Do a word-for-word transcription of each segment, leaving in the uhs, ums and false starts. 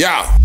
Yeah.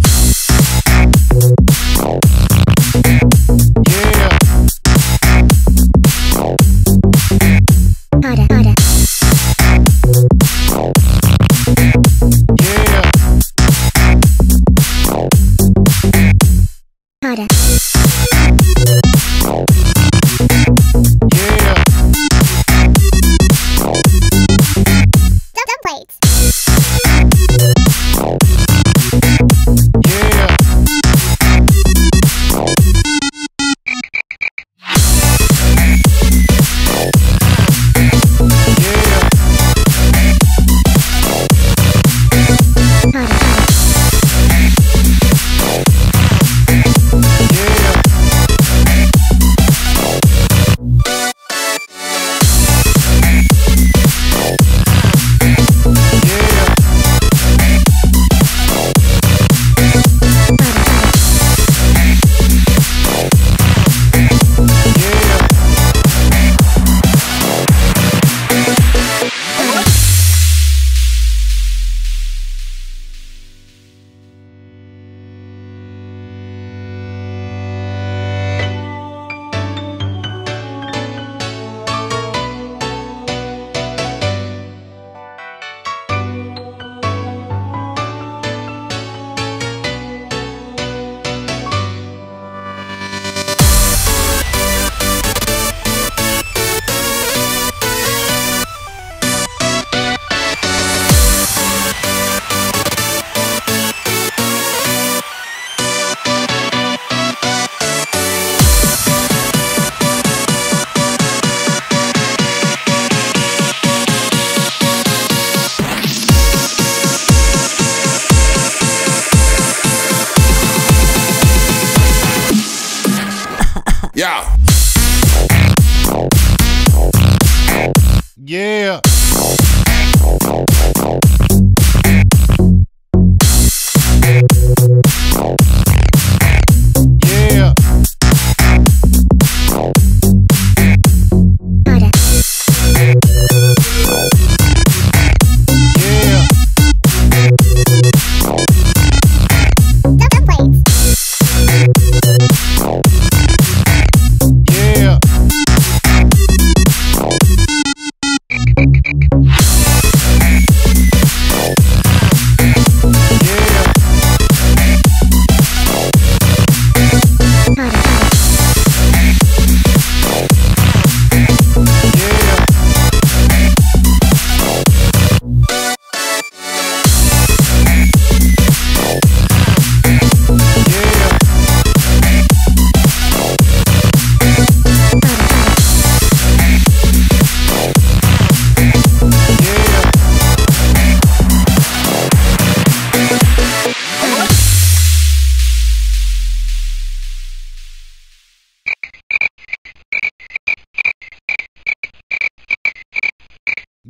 Yeah.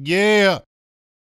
Yeah. Yeah.